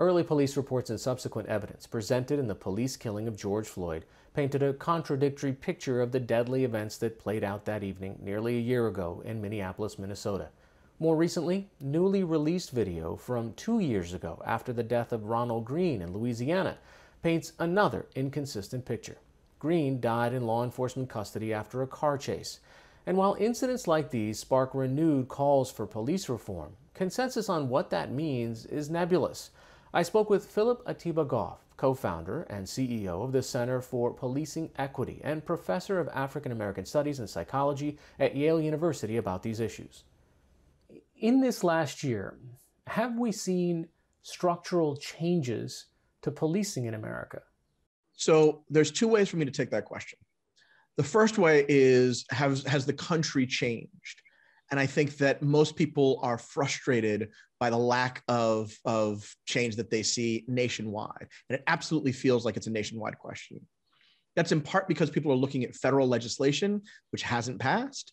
Early police reports and subsequent evidence presented in the police killing of George Floyd painted a contradictory picture of the deadly events that played out that evening nearly a year ago in Minneapolis, Minnesota. More recently, newly released video from 2 years ago after the death of Ronald Greene in Louisiana paints another inconsistent picture. Greene died in law enforcement custody after a car chase. And while incidents like these spark renewed calls for police reform, consensus on what that means is nebulous. I spoke with Philip Atiba Goff, co-founder and CEO of the Center for Policing Equity and professor of African American Studies and Psychology at Yale University about these issues. In this last year, have we seen structural changes to policing in America? So there's two ways for me to take that question. The first way is, has the country changed? And I think that most people are frustrated by the lack of change that they see nationwide. And it absolutely feels like it's a nationwide question. That's in part because people are looking at federal legislation, which hasn't passed.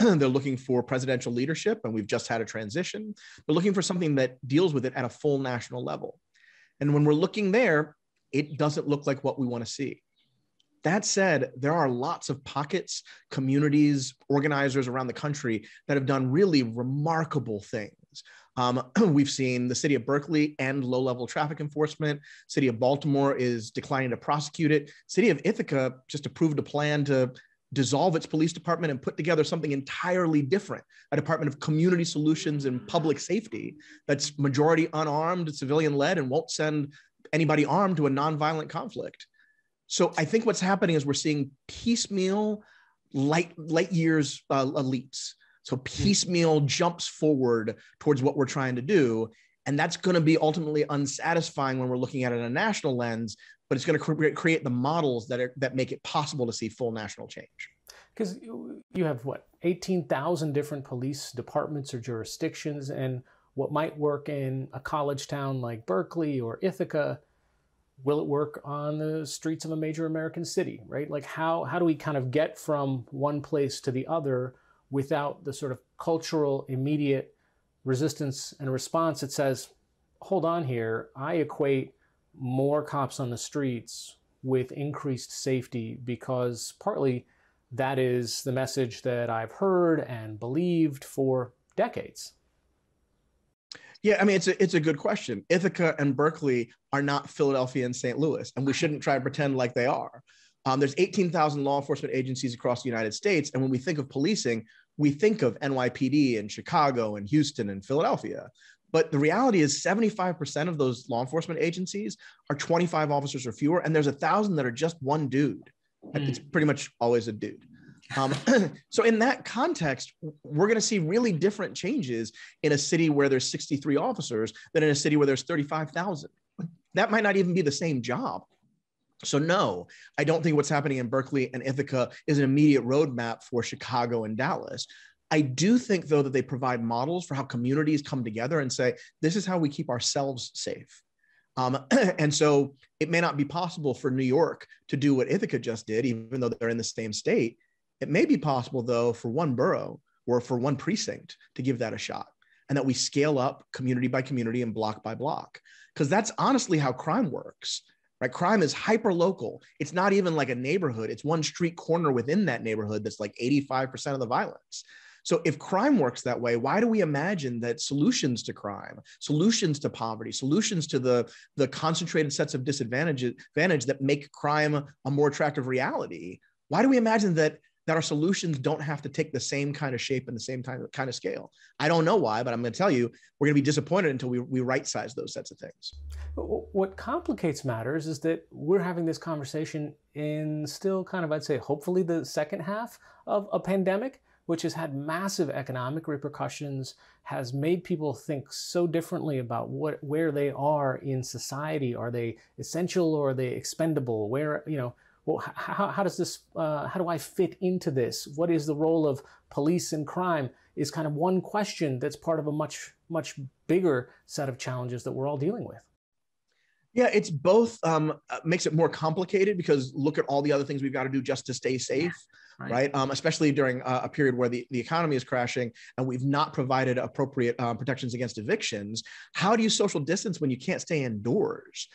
They're looking for presidential leadership, and we've just had a transition. They're looking for something that deals with it at a full national level. And when we're looking there, it doesn't look like what we want to see. That said, there are lots of pockets, communities, organizers around the country that have done really remarkable things. We've seen the city of Berkeley end low-level traffic enforcement. City of Baltimore is declining to prosecute it. City of Ithaca just approved a plan to dissolve its police department and put together something entirely different, a department of community solutions and public safety that's majority unarmed, civilian-led, and won't send anybody armed to a nonviolent conflict. So I think what's happening is we're seeing piecemeal light years leaps. So piecemeal jumps forward towards what we're trying to do. And that's going to be ultimately unsatisfying when we're looking at it in a national lens, but it's going to create the models that make it possible to see full national change. Because you have, what, 18,000 different police departments or jurisdictions, and what might work in a college town like Berkeley or Ithaca, will it work on the streets of a major American city, right? Like how do we kind of get from one place to the other without the sort of cultural immediate resistance and response that says, hold on here, I equate more cops on the streets with increased safety because partly that is the message that I've heard and believed for decades? Yeah, I mean, it's a good question. Ithaca and Berkeley are not Philadelphia and St. Louis, and we shouldn't try to pretend like they are. There's 18,000 law enforcement agencies across the United States. And when we think of policing, we think of NYPD and Chicago and Houston and Philadelphia. But the reality is 75% of those law enforcement agencies are 25 officers or fewer. And there's 1,000 that are just one dude. It's pretty much always a dude. So in that context, we're going to see really different changes in a city where there's 63 officers than in a city where there's 35,000. That might not even be the same job. So no, I don't think what's happening in Berkeley and Ithaca is an immediate roadmap for Chicago and Dallas. I do think, though, that they provide models for how communities come together and say, this is how we keep ourselves safe. And so it may not be possible for New York to do what Ithaca just did, even though they're in the same state. It may be possible, though, for one borough or for one precinct to give that a shot, and that we scale up community by community and block by block, because that's honestly how crime works. Right? Crime is hyper-local. It's not even like a neighborhood. It's one street corner within that neighborhood that's like 85% of the violence. So if crime works that way, why do we imagine that solutions to crime, solutions to poverty, solutions to the concentrated sets of disadvantage that make crime a more attractive reality, why do we imagine that our solutions don't have to take the same kind of shape and the same kind of scale? I don't know why, but I'm going to tell you, we're going to be disappointed until we right-size those sets of things. What complicates matters is that we're having this conversation in still kind of, I'd say, hopefully the second half of a pandemic, which has had massive economic repercussions, has made people think so differently about where they are in society. Are they essential or are they expendable? Where, you know, well, how do I fit into this? What is the role of police and crime is kind of one question that's part of a much, much bigger set of challenges that we're all dealing with. Yeah, it's both. Makes it more complicated because look at all the other things we've got to do just to stay safe, right? Especially during a period where the economy is crashing and we've not provided appropriate protections against evictions. How do you social distance when you can't stay indoors?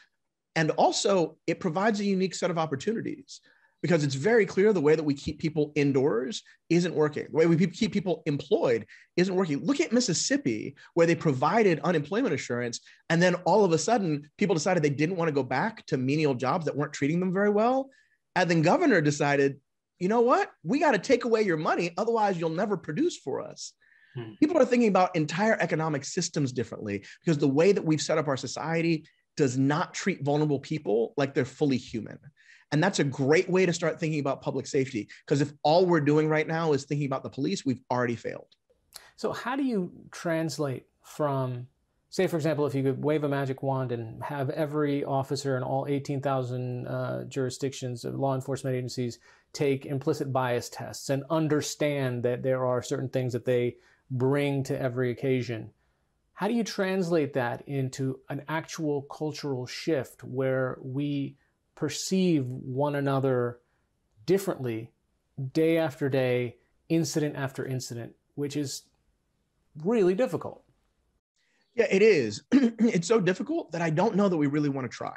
And also, it provides a unique set of opportunities because it's very clear the way that we keep people indoors isn't working. The way we keep people employed isn't working. Look at Mississippi, where they provided unemployment assurance, and then all of a sudden, people decided they didn't want to go back to menial jobs that weren't treating them very well. And then governor decided, you know what? We got to take away your money, otherwise you'll never produce for us. Hmm. People are thinking about entire economic systems differently because the way that we've set up our society does not treat vulnerable people like they're fully human. And that's a great way to start thinking about public safety, because if all we're doing right now is thinking about the police, we've already failed. So how do you translate from, say, for example, if you could wave a magic wand and have every officer in all 18,000 jurisdictions of law enforcement agencies take implicit bias tests and understand that there are certain things that they bring to every occasion, how do you translate that into an actual cultural shift where we perceive one another differently day after day, incident after incident, which is really difficult? Yeah, it is. It's so difficult that I don't know that we really want to try.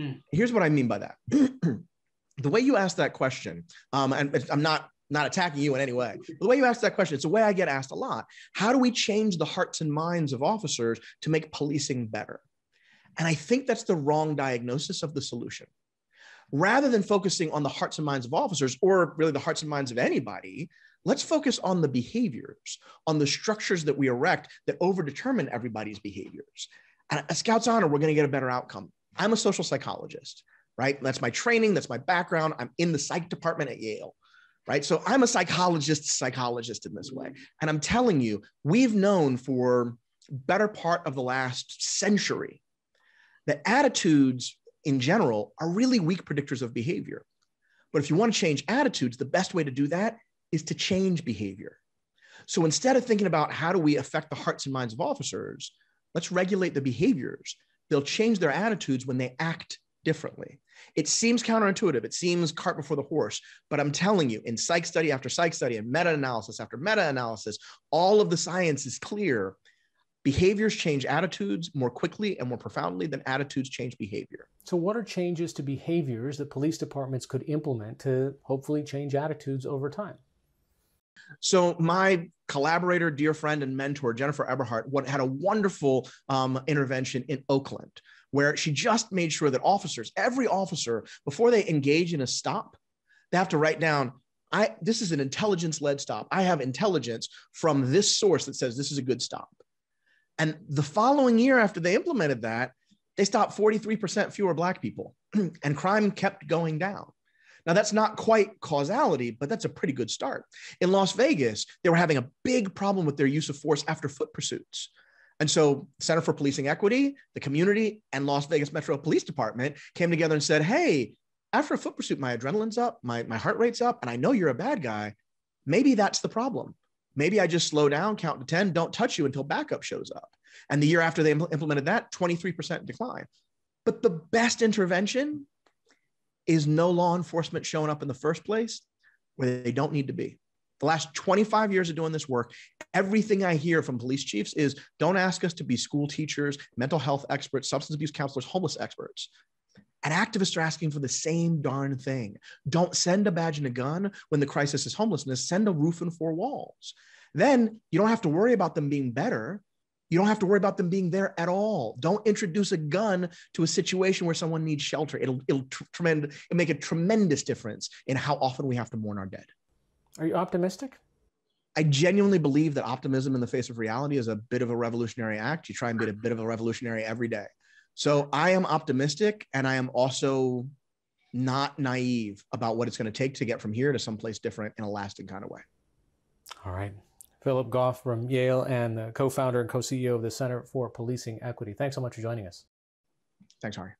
Mm. Here's what I mean by that. The way you asked that question, and I'm not attacking you in any way, but the way you asked that question, it's a way I get asked a lot. How do we change the hearts and minds of officers to make policing better? And I think that's the wrong diagnosis of the solution. Rather than focusing on the hearts and minds of officers, or really the hearts and minds of anybody, let's focus on the behaviors, on the structures that we erect that overdetermine everybody's behaviors. And a Scout's Honor, we're going to get a better outcome. I'm a social psychologist, right? That's my training. That's my background. I'm in the psych department at Yale, right? So I'm a psychologist in this way. And I'm telling you, we've known for better part of the last century that attitudes in general are really weak predictors of behavior. But if you want to change attitudes, the best way to do that is to change behavior. So instead of thinking about how do we affect the hearts and minds of officers, let's regulate the behaviors. They'll change their attitudes when they act differently. It seems counterintuitive. It seems cart before the horse. But I'm telling you, in psych study after psych study and meta-analysis after meta-analysis, all of the science is clear. Behaviors change attitudes more quickly and more profoundly than attitudes change behavior. So what are changes to behaviors that police departments could implement to hopefully change attitudes over time? So my collaborator, dear friend, and mentor, Jennifer Eberhardt, had a wonderful intervention in Oakland, where she just made sure that officers, every officer, before they engage in a stop, they have to write down, this is an intelligence-led stop. I have intelligence from this source that says this is a good stop. And the following year after they implemented that, they stopped 43% fewer Black people and crime kept going down. Now, that's not quite causality, but that's a pretty good start. In Las Vegas, they were having a big problem with their use of force after foot pursuits. And so Center for Policing Equity, the community, and Las Vegas Metro Police Department came together and said, hey, after a foot pursuit, my adrenaline's up, my heart rate's up, and I know you're a bad guy. Maybe that's the problem. Maybe I just slow down, count to 10, don't touch you until backup shows up. And the year after they implemented that, 23% decline. But the best intervention is no law enforcement showing up in the first place where they don't need to be. The last 25 years of doing this work, everything I hear from police chiefs is, don't ask us to be school teachers, mental health experts, substance abuse counselors, homeless experts. And activists are asking for the same darn thing. Don't send a badge and a gun when the crisis is homelessness. Send a roof and four walls. Then you don't have to worry about them being better. You don't have to worry about them being there at all. Don't introduce a gun to a situation where someone needs shelter. It'll make a tremendous difference in how often we have to mourn our dead. Are you optimistic? I genuinely believe that optimism in the face of reality is a bit of a revolutionary act. You try and be a bit of a revolutionary every day. So I am optimistic, and I am also not naive about what it's going to take to get from here to someplace different in a lasting kind of way. All right. Philip Goff from Yale and the co-founder and co-CEO of the Center for Policing Equity. Thanks so much for joining us. Thanks, Hari.